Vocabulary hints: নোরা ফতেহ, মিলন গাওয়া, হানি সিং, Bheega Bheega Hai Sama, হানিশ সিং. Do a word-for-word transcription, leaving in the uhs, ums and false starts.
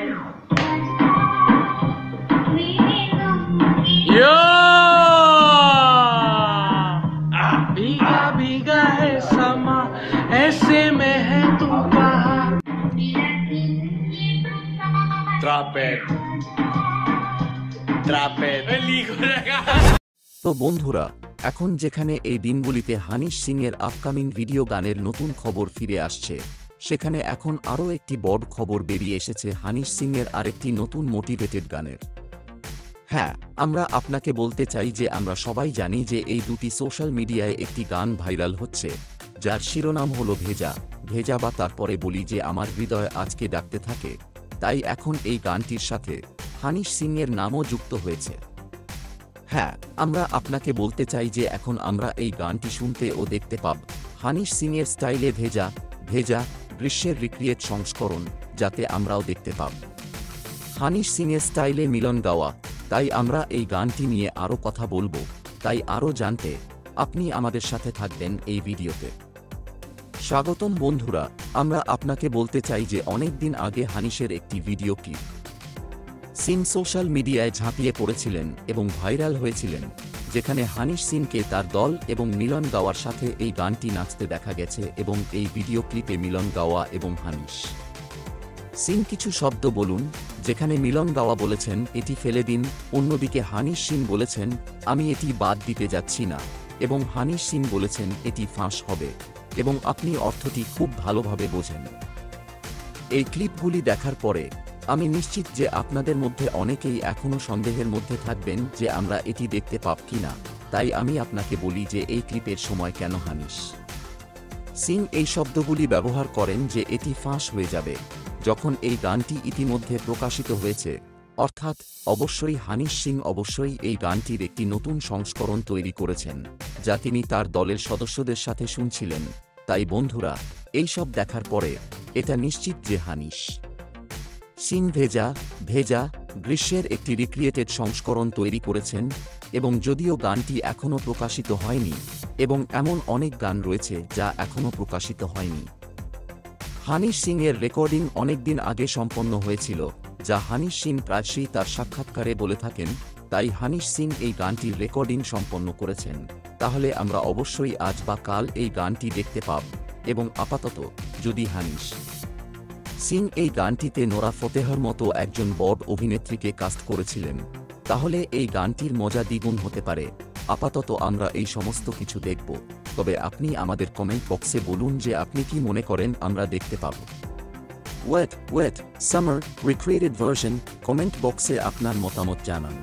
भीगा भीगा है समा ऐसे में है तू कहाँ त्रापेट त्रापेट तो বন্ধুরা এখন যেখানে এই দিনগুলিতে হানি সিং এর আপকামিং ভিডিও গানের নতুন খবর ফিরে আসছে সেখানে এখন আরো একটি বড় খবর বেরিয়ে এসেছে হানি সিং এর আরেকটি নতুন মোটিভেটেড গানের। হ্যাঁ, আমরা আপনাকে বলতে চাই যে আমরা সবাই জানি যে এই দুটি সোশ্যাল মিডিয়ায় একটি গান ভাইরাল হচ্ছে যার শিরোনাম হলো ভেজা ভেজা বা তারপরে বলি যে আমার হৃদয় আজকে ডাকতে থাকে। তাই এখন এই গানটির সাথে হানি সিং এর নামও যুক্ত হয়েছে। হ্যাঁ, আমরা আপনাকে বলতে চাই যে এখন আমরা এই গানটি শুনতে ও দেখতে পাব হানি সিং এর স্টাইলে ভেজা ভেজা গ্রীষ্মের রিক্রিয়েট সংস্করণ যাতে আমরাও দেখতে পাব হানি সিং এর স্টাইলে মিলন গাওয়া। তাই আমরা এই গানটি নিয়ে আরও কথা বলবো, তাই আরও জানতে আপনি আমাদের সাথে থাকবেন এই ভিডিওতে। স্বাগতম বন্ধুরা, আমরা আপনাকে বলতে চাই যে অনেক দিন আগে হানিশের একটি ভিডিও কি সিং সোশ্যাল মিডিয়ায় ঝাঁপিয়ে পড়েছিলেন এবং ভাইরাল হয়েছিলেন যেখানে হানিশ সিংকে তার দল এবং মিলন গাওয়ার সাথে এই গানটি নাচতে দেখা গেছে এবং এই ভিডিও ক্লিপে মিলন গাওয়া এবং হানিশ সিং কিছু শব্দ বলুন যেখানে মিলন গাওয়া বলেছেন এটি ফেলে দিন, অন্যদিকে হানিশ সিং বলেছেন আমি এটি বাদ দিতে যাচ্ছি না এবং হানিশ সিং বলেছেন এটি ফাঁস হবে এবং আপনি অর্থটি খুব ভালোভাবে বোঝেন। এই ক্লিপগুলি দেখার পরে আমি নিশ্চিত যে আপনাদের মধ্যে অনেকেই এখনও সন্দেহের মধ্যে থাকবেন যে আমরা এটি দেখতে পাব কি না। তাই আমি আপনাকে বলি যে এই ক্লিপের সময় কেন হানিশ সিং এই শব্দগুলি ব্যবহার করেন যে এটি ফাঁস হয়ে যাবে যখন এই গানটি ইতিমধ্যে প্রকাশিত হয়েছে, অর্থাৎ অবশ্যই হানিশ সিং অবশ্যই এই গানটির একটি নতুন সংস্করণ তৈরি করেছেন যা তিনি তার দলের সদস্যদের সাথে শুনছিলেন। তাই বন্ধুরা এই সব দেখার পরে এটা নিশ্চিত যে হানিশ সিং ভেজা ভেজা গ্রীষ্মের একটি রিক্রিয়েটেড সংস্করণ তৈরি করেছেন এবং যদিও গানটি এখনও প্রকাশিত হয়নি এবং এমন অনেক গান রয়েছে যা এখনও প্রকাশিত হয়নি। হানিশ সিং এর রেকর্ডিং অনেকদিন আগে সম্পন্ন হয়েছিল যা হানিশ সিং প্রায়শই তার সাক্ষাৎকারে বলে থাকেন। তাই হানিশ সিং এই গানটির রেকর্ডিং সম্পন্ন করেছেন, তাহলে আমরা অবশ্যই আজ বা কাল এই গানটি দেখতে পাব এবং আপাতত যদি হানিশ সিং এই গানটিতে নোরা ফতেহর মতো একজন বড় অভিনেত্রীকে কাস্ট করেছিলেন তাহলে এই গানটির মজা দ্বিগুণ হতে পারে। আপাতত আমরা এই সমস্ত কিছু দেখব, তবে আপনি আমাদের কমেন্ট বক্সে বলুন যে আপনি কি মনে করেন আমরা দেখতে পাব wait wait summer recreated version. Comment বক্সে আপনার মতামত জানান।